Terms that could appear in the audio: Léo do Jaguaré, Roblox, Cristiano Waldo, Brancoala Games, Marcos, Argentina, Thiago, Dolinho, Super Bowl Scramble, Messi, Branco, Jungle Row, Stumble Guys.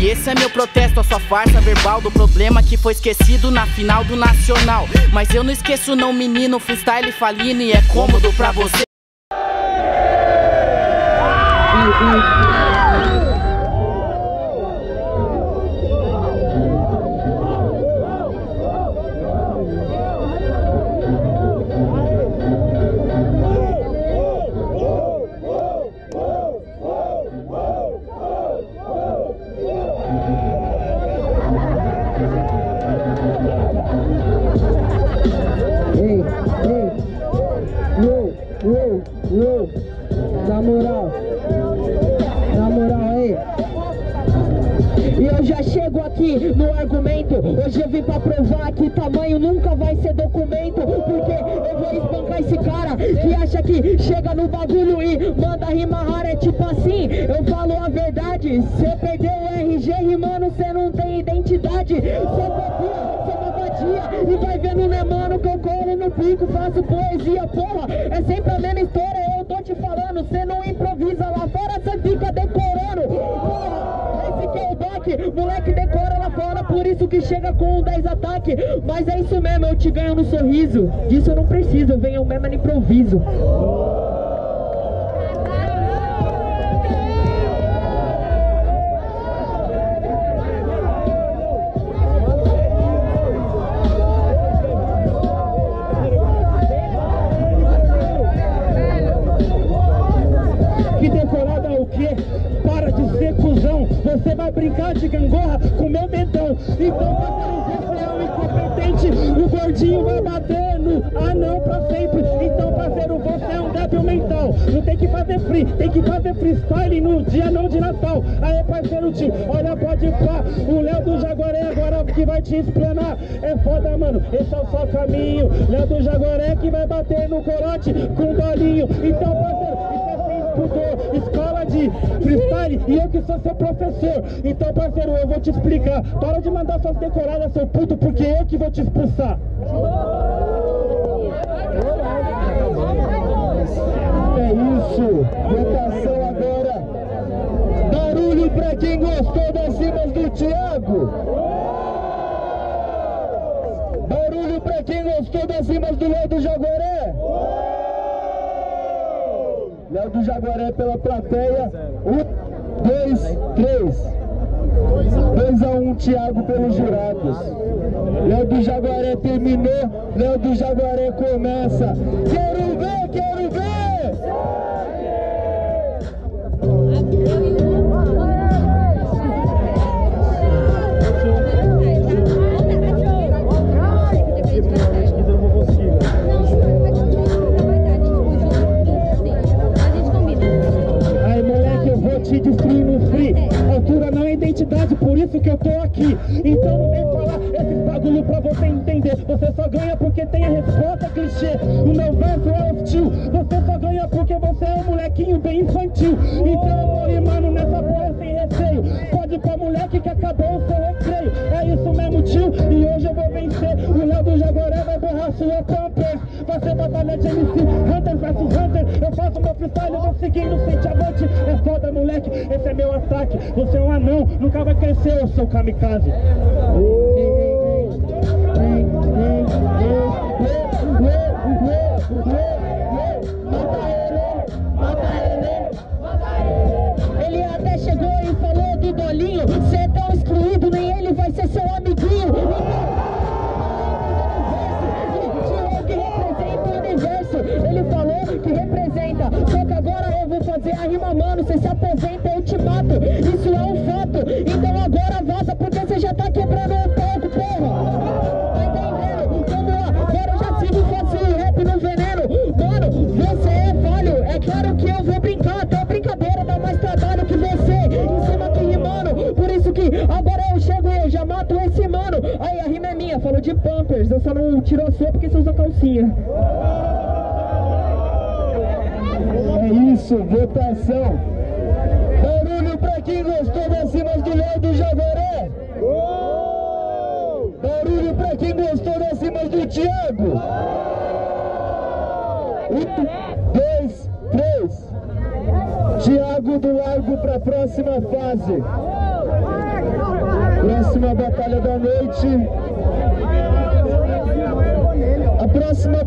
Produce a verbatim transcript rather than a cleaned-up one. E esse é meu protesto, a sua farsa verbal do problema que foi esquecido na final do Nacional. Mas eu não esqueço não, menino, freestyle falino e é cômodo pra você. Na moral, na moral aí. E eu já chego aqui no argumento. Hoje eu vim pra provar que tamanho nunca vai ser documento. Porque eu vou espancar esse cara que acha que chega no bagulho e manda rima rara. É tipo assim, eu falo a verdade. Cê perdeu o R G rimando, cê não tem identidade. Cê copia, cê malvadia. E vai vendo, né mano, que eu corro no pico, faço poesia. Porra, é sempre a mesma história. Te falando, cê não improvisa lá fora, cê fica decorando. Porra, esse que é o doc, moleque decora lá fora, por isso que chega com dez ataque. Mas é isso mesmo, eu te ganho no sorriso. Disso eu não preciso, eu venho mesmo no improviso. Você vai brincar de gangorra com meu dedão. Então pra ser um Zé, você é um incompetente. O gordinho vai batendo, ah não, pra sempre. Então parceiro, você é um débil mental. Não tem que fazer free, tem que fazer freestyle no dia não de Natal. Aê parceiro, te olha, pode pá. O Léo do Jaguaré agora que vai te explanar. É foda mano, esse é o seu caminho. Léo do Jaguaré que vai bater no corote com Dolinho. Então parceiro, escola de freestyle e eu que sou seu professor. Então parceiro, eu vou te explicar. Para de mandar suas decoradas, seu puto, porque eu que vou te expulsar. É isso, votação agora. Barulho pra quem gostou das rimas do Thiago. Barulho pra quem gostou das rimas do Léo do Jaguaré. Léo do Jaguaré pela plateia, um, dois, três. dois a um, Thiago pelos jurados. Léo do Jaguaré terminou, Léo do Jaguaré começa. Quero ver, quero ver! Destruir no free, altura não é identidade, por isso que eu tô aqui. Então não vem falar esses bagulho pra você entender. Você só ganha porque tem a resposta clichê. O meu verso é hostil, você só ganha porque você é um molequinho bem infantil. Então eu vou rimando nessa porra sem receio. Pode pra moleque que acabou o seu recreio. É isso mesmo tio, e hoje eu vou vencer. O Léo do Jaguaré vai borrar sua pamper. Vai ser batalha de M C, Hunter versus Hunter. Eu faço meu freestyle, eu vou seguindo sem te avante. É foda moleque, esse é meu ataque. Você é um anão, nunca vai crescer, eu sou kamikaze. Ele até chegou e falou do Dolinho. Você é tão excluído, nem ele vai ser seu amiguinho. Que representa, só que agora eu vou fazer a rima mano, cê se aposenta, eu te mato, isso é um fato. Então agora vaza, porque cê já tá quebrando o palco, porra. Tá entendendo? Vamos lá, agora eu já sigo fazendo rap no veneno. Mano, você é falho, é claro que eu vou brincar, até a brincadeira dá mais trabalho que você. Em cima que rimando, por isso que agora eu chego e eu já mato esse mano. Aí a rima é minha, falou de Pampers, eu só não tirou a sua porque você usa calcinha. É isso, votação. Barulho pra quem gostou das rimas do Léo do Jaguaré. Barulho pra quem gostou das rimas do Thiago. Um, dois, três. Thiago do Largo pra próxima fase. próxima batalha da noite. A próxima